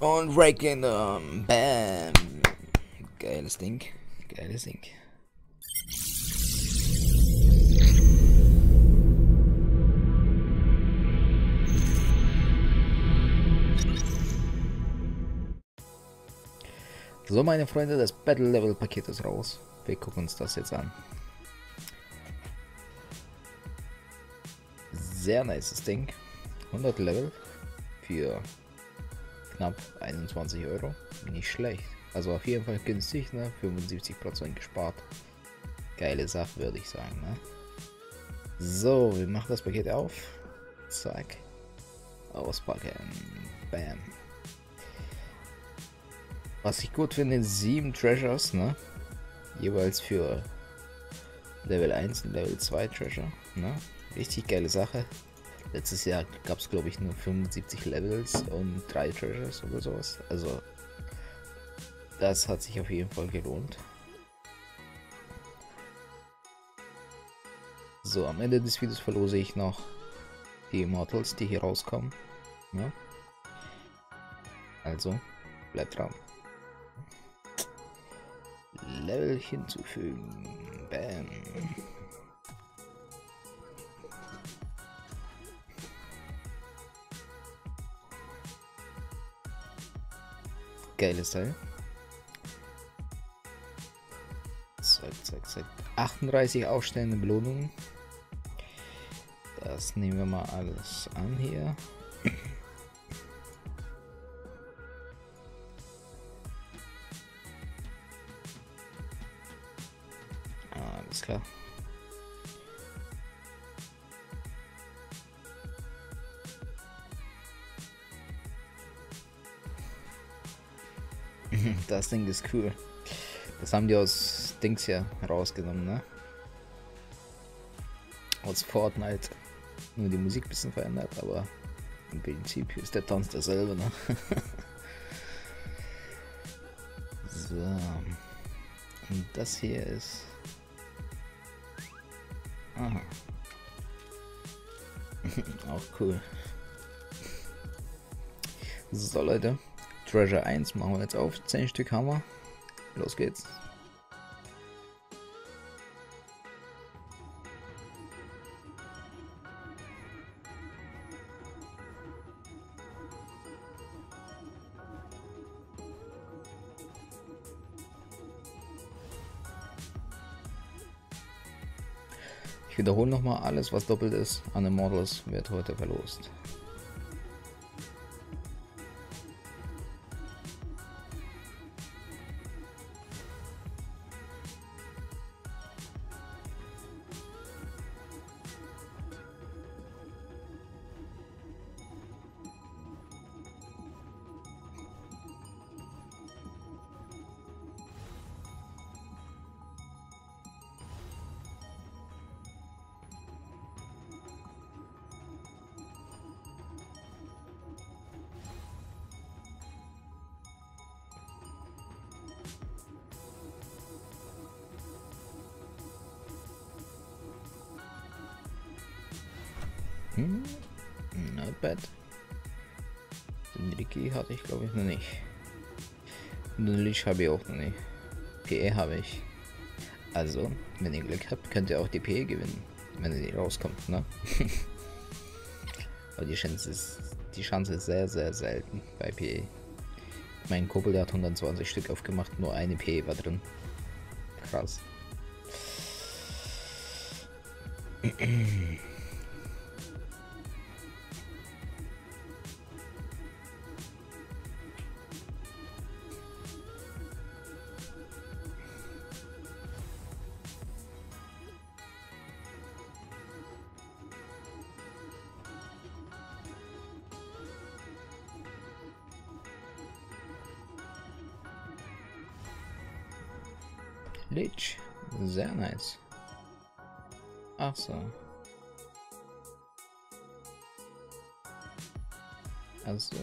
Und Reikendom. Bam. Geiles Ding. Geiles Ding. So, meine Freunde, das Battle Level Paket ist raus. Wir gucken uns das jetzt an. Sehr nices Ding. 100 Level für knapp 21 Euro. Nicht schlecht. Also auf jeden Fall günstig, ne? 75% gespart. Geile Sache, würde ich sagen, ne? So, wir machen das Paket auf. Zack. Auspacken. Bam. Was ich gut finde, 7 Treasures, ne? Jeweils für Level 1 und Level 2 Treasure, ne? Richtig geile Sache. Letztes Jahr gab es, glaube ich, nur 75 Levels und 3 Treasures oder sowas. Also, das hat sich auf jeden Fall gelohnt. So, am Ende des Videos verlose ich noch die Immortals, die hier rauskommen, ne? Also, bleibt dran. Level hinzufügen. Bam. Geiles Teil. Zack, zack, zack. 38 ausstehende Belohnungen. Das nehmen wir mal alles an hier. Alles klar. Das Ding ist cool. Das haben die aus Dings hier rausgenommen, ne? Aus Fortnite. Nur die Musik ein bisschen verändert, aber im Prinzip ist der Tanz derselbe, ne? So. Und das hier ist... Aha. Auch cool. So, Leute. Treasure 1 machen wir jetzt auf. 10 Stück haben wir. Los geht's. Ich wiederhole nochmal, alles was doppelt ist an den Immortals wird heute verlost. Not bad. Den Ricky hatte ich glaube ich noch nicht. Den Lich habe ich auch noch nicht. PE habe ich. Also, wenn ihr Glück habt, könnt ihr auch die PE gewinnen. Wenn ihr die rauskommt, ne? Aber die Chance ist sehr, sehr selten bei PE. Mein Kumpel, der hat 120 Stück aufgemacht, nur eine PE war drin. Krass. Lich, sehr nice. Ach so. Also.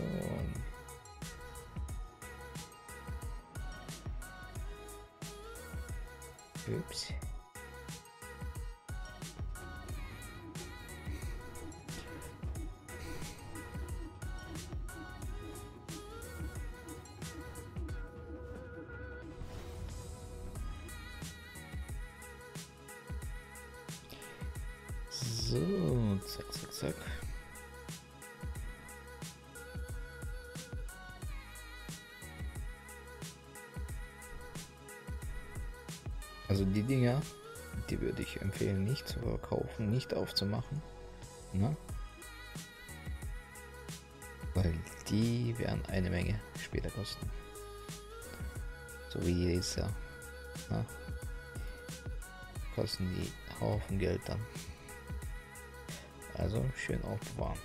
Ups. So, zack, zack, zack. Also die Dinger, die würde ich empfehlen, nicht zu verkaufen, nicht aufzumachen, ne? Weil die werden eine Menge später kosten. So wie dieser, ne? Kosten die Haufen Geld dann. Also schön aufbewahren.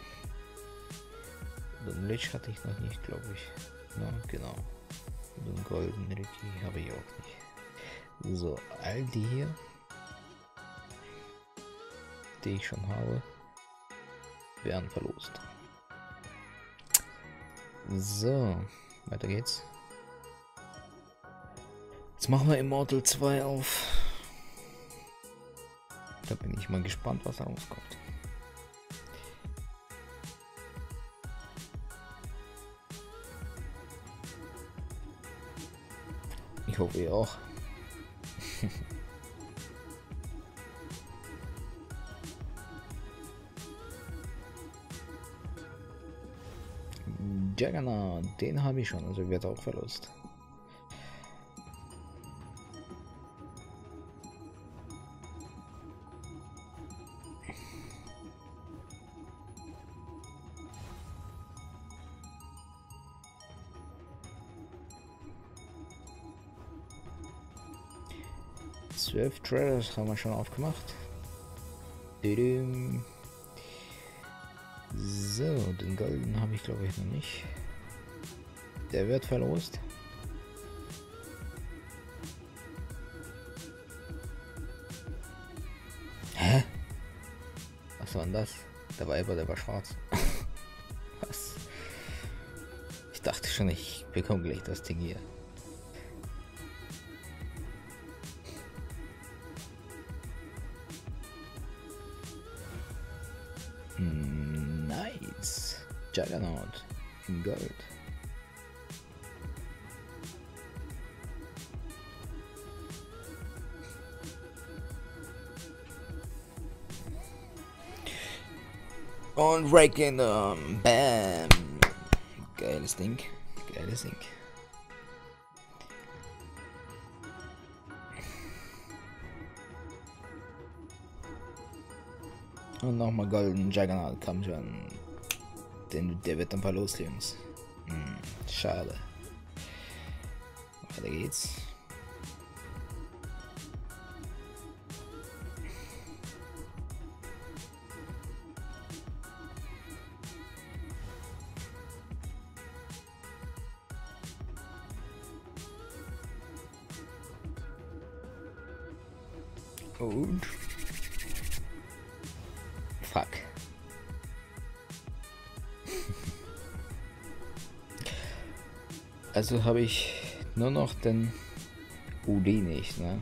Den Lich hatte ich noch nicht, glaube ich. Ne? Genau. Den Golden Riki habe ich auch nicht. So, all die hier, die ich schon habe, werden verlost. So, weiter geht's. Jetzt machen wir Immortal 2 auf. Da bin ich mal gespannt, was rauskommt. Ich hoffe, ihr auch. Juggernaut, den habe ich schon, also wird auch Verlust. Trailers haben wir schon aufgemacht. So, den Golden habe ich glaube ich noch nicht. Der wird verlost. Hä? Was war denn das? Der Weiber, der war schwarz. Was? Ich dachte schon, ich bekomme gleich das Ding hier. Nice! Juggernaut in Gold. Und Reikendom! Bam! Geiles Ding. Geiles Ding. Und nochmal Golden Juggernaut, komm schon. Der wird ein paar los, Jungs. Schade. Weiter geht's. Und fuck. Also habe ich nur noch den UD nicht, ne?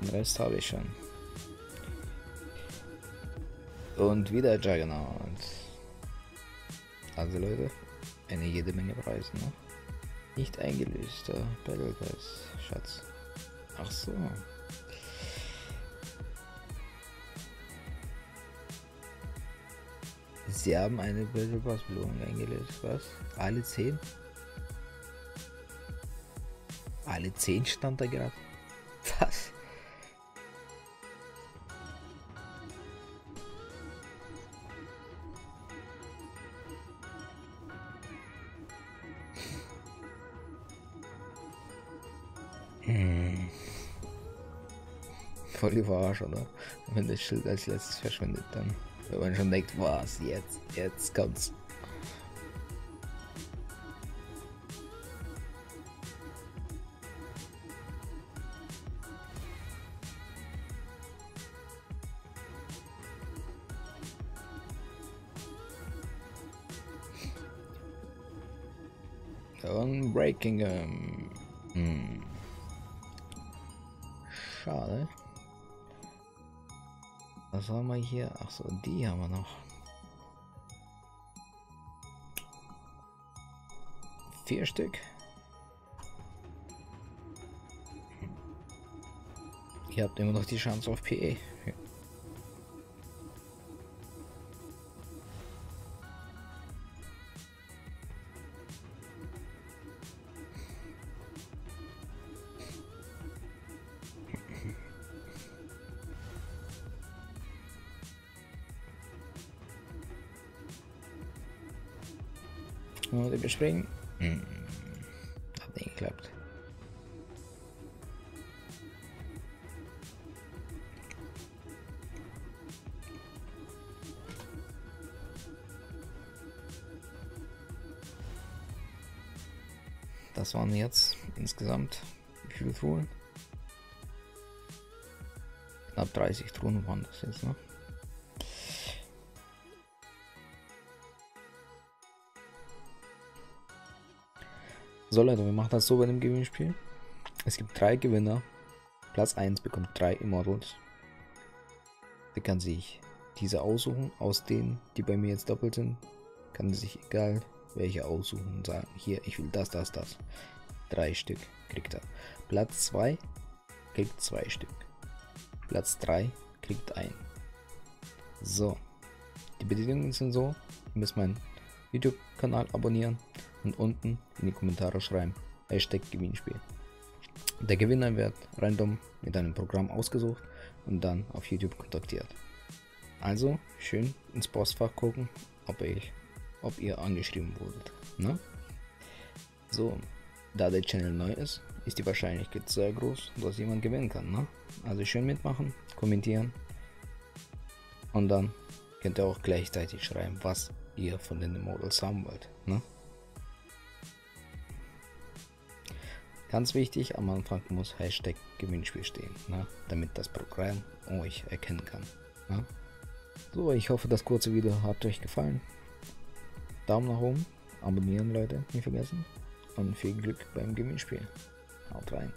Den Rest habe ich schon. Und wieder Juggernaut. Also Leute, eine jede Menge Preise, ne? Nicht eingelöster Battle Pass, Schatz. Ach so. Sie haben eine Battle Pass Belohnung eingelöst, was? Alle 10? Alle 10 stand da gerade? Was? Voll überrascht, oder? Wenn das Schild als letztes verschwindet, dann... Wenn man schon denkt, was jetzt, jetzt kommt's. Und Breaking. Schade. Was haben wir hier? Achso, die haben wir noch. 4 Stück. Ihr habt immer noch die Chance auf PE. Muss ich bespringen? Hm. Hat nicht geklappt. Das waren jetzt insgesamt wie viele Truhen? Knapp 30 Truhen waren das jetzt, ne? So Leute, wir machen das so bei dem Gewinnspiel. Es gibt 3 Gewinner. Platz 1 bekommt 3 Immortals. Der kann sich diese aussuchen. Aus denen, die bei mir jetzt doppelt sind, kann sich egal welche aussuchen und sagen, hier, ich will das, das, das. 3 Stück kriegt er. Platz 2 kriegt 2 Stück. Platz 3 kriegt 1. So. Die Bedingungen sind so, ihr müsst meinen YouTube-Kanal abonnieren und unten in die Kommentare schreiben #Gewinnspiel. Der Gewinner wird random mit einem Programm ausgesucht und dann auf YouTube kontaktiert. Also schön ins Postfach gucken, ob ihr angeschrieben wurdet. Ne? So, da der Channel neu ist, ist die Wahrscheinlichkeit sehr groß, dass jemand gewinnen kann. Ne? Also schön mitmachen, kommentieren und dann könnt ihr auch gleichzeitig schreiben, was ihr von den Immortals haben wollt. Ne? Ganz wichtig, am Anfang muss #Gewinnspiel stehen, ne? Damit das Programm euch erkennen kann. Ne? So, ich hoffe, das kurze Video hat euch gefallen. Daumen nach oben, abonnieren Leute, nicht vergessen und viel Glück beim Gewinnspiel. Haut rein!